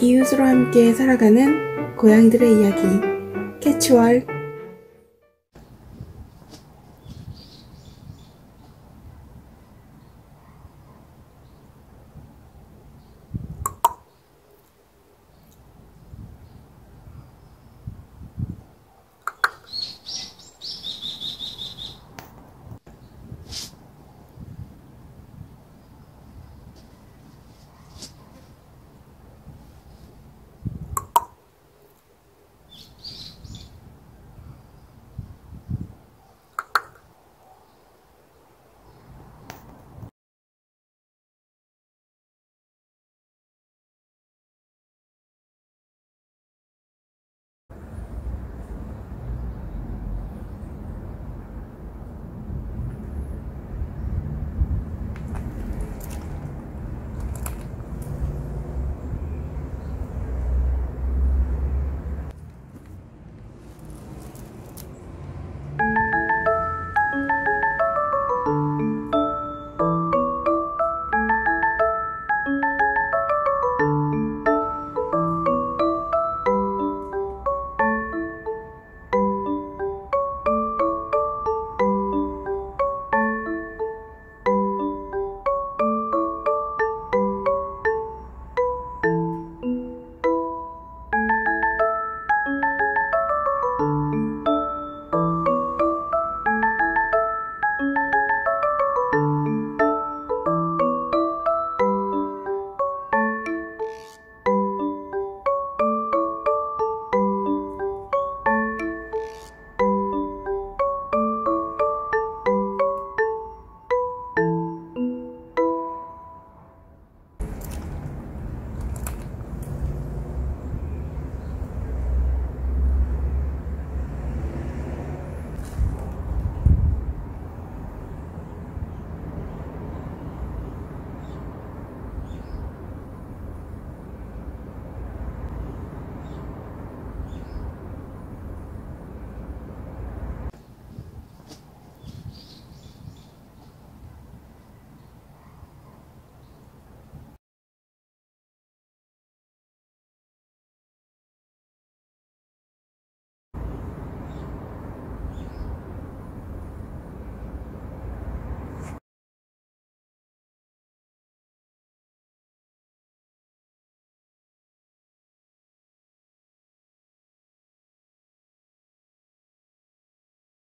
이웃으로 함께 살아가는 고양이들의 이야기 캣츄-한국고양이